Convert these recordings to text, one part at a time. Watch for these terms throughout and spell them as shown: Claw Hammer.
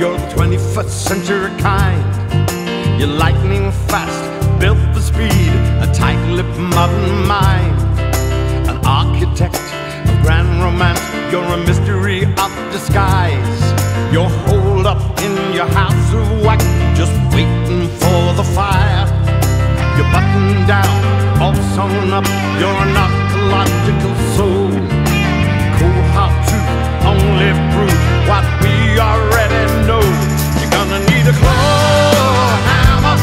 You're the 21st century kind. You're lightning fast, built for speed, a tight-lipped modern mind. An architect, a grand romance, you're a mystery of disguise. You're holed up in your house of wax, just waiting for the fire. You're buttoned down, all sewn up, you're an archaeological soul. Cold hard truth, only proof what we already know. You're gonna need a claw hammer,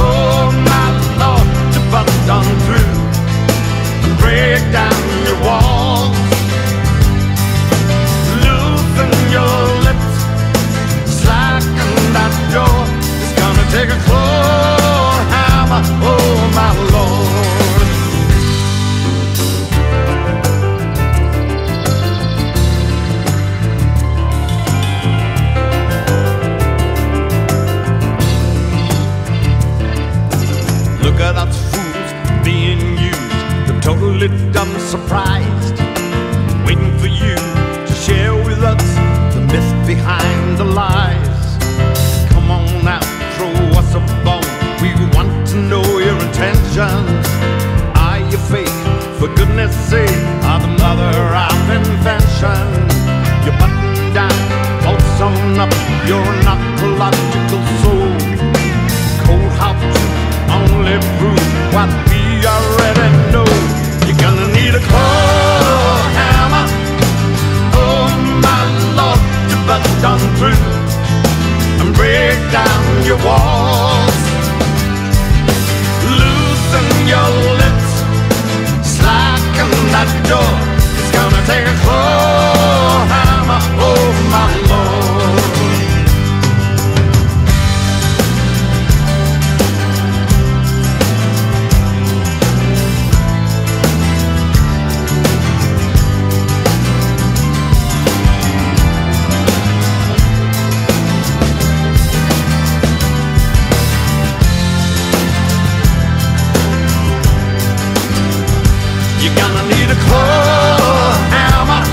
oh my Lord, to bust on through and break down your walls. Loosen your lips, slacken that jaw. It's gonna take a claw hammer, oh my Lord. That's fools being used. They're totally dumb, surprised, waiting for you to share with us the myth behind the lies. Come on now, throw us a bone. We want to know your intentions. Are you fake? For goodness sake, are the mother of invention. You're buttoned down, all sewn up, you're an archaeological soul. Cold hard truth, only prove what we already know. You're gonna need a claw hammer, oh my Lord, to bust on through and break down your walls. Loosen your lips, slacken that door. It's gonna take a claw hammer, oh my Lord. You're gonna need a claw hammer,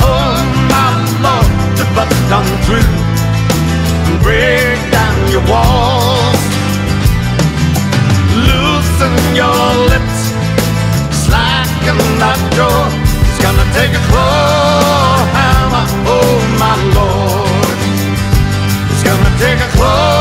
oh my Lord, to bust on through and break down your walls. Loosen your lips, slacken that jaw. It's gonna take a claw hammer, oh my Lord. It's gonna take a claw